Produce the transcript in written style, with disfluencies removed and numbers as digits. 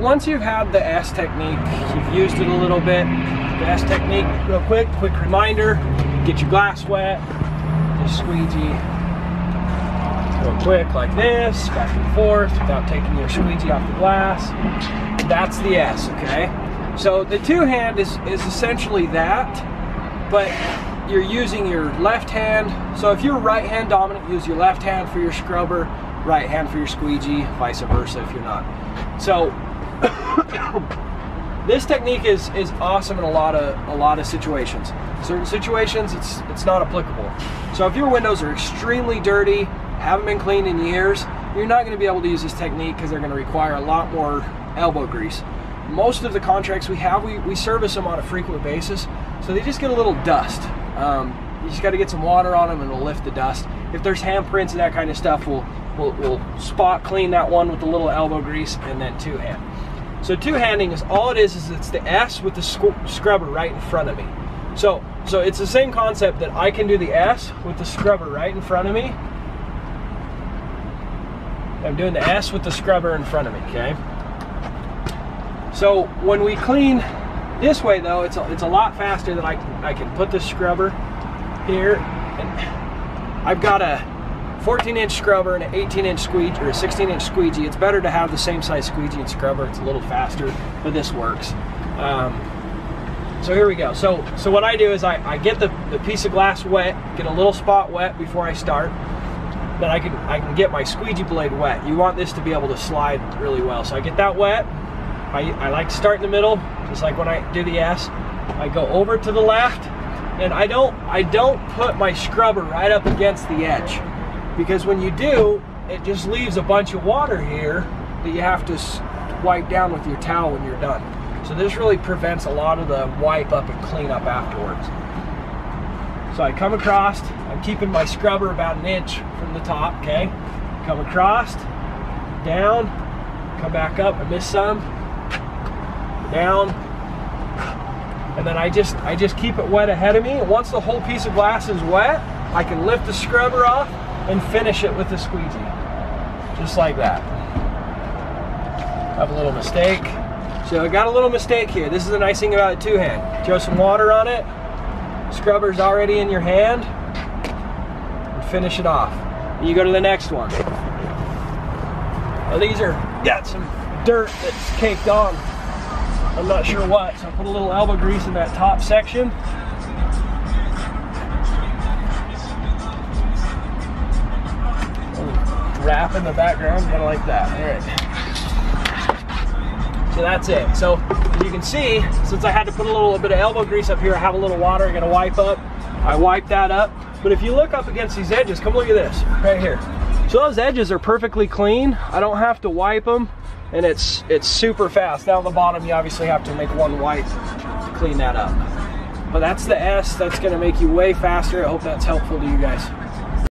Once you've had the S technique, you've used it a little bit, the S technique, real quick reminder, get your glass wet, just squeegee real quick like this, back and forth, without taking your squeegee off the glass. That's the S, okay? So the two-hand is essentially that, but you're using your left hand. So if you're right hand dominant, use your left hand for your scrubber, right hand for your squeegee, vice versa if you're not. So this technique is awesome in a lot of situations. Certain situations it's not applicable. So if your windows are extremely dirty, haven't been cleaned in years, you're not going to be able to use this technique because they're going to require a lot more elbow grease. Most of the contracts we have, we service them on a frequent basis, so they just get a little dust. You just got to get some water on them and it'll lift the dust. If there's handprints and that kind of stuff, we'll spot clean that one with a little elbow grease and then two-hand. So two-handing is all it is it's the S with the scrubber right in front of me. So it's the same concept that I can do the S with the scrubber right in front of me. I'm doing the S with the scrubber in front of me, okay? So when we clean this way though, it's a lot faster that I can put this scrubber here. And I've got a 14-inch scrubber and an 18-inch squeegee or a 16-inch squeegee. It's better to have the same size squeegee and scrubber. It's a little faster, but this works. So here we go. So what I do is I get the piece of glass wet, get a little spot wet before I start. Then I can get my squeegee blade wet. You want this to be able to slide really well. So I get that wet. I like to start in the middle, just like when I do the S. I go over to the left, and I don't put my scrubber right up against the edge. Because when you do, it just leaves a bunch of water here that you have to wipe down with your towel when you're done. So this really prevents a lot of the wipe up and clean up afterwards. So I come across, I'm keeping my scrubber about an inch from the top, okay? Come across, down, come back up, I missed some, down, and then I just keep it wet ahead of me. And once the whole piece of glass is wet, I can lift the scrubber off and finish it with the squeegee, just like that. Have a little mistake. So I got a little mistake here. This is the nice thing about a two-hand. Throw some water on it, scrubber's already in your hand, and finish it off. And you go to the next one. Now these are, got some dirt that's caked on. I'm not sure what, so I put a little elbow grease in that top section. Wrap in the background, kind of like that. All right. So that's it. So as you can see, since I had to put a little bit of elbow grease up here, I have a little water. I'm gonna wipe up. I wipe that up. But if you look up against these edges, come look at this right here. So those edges are perfectly clean. I don't have to wipe them, and it's super fast. Down the bottom, you obviously have to make one wipe to clean that up. But that's the S. That's gonna make you way faster. I hope that's helpful to you guys.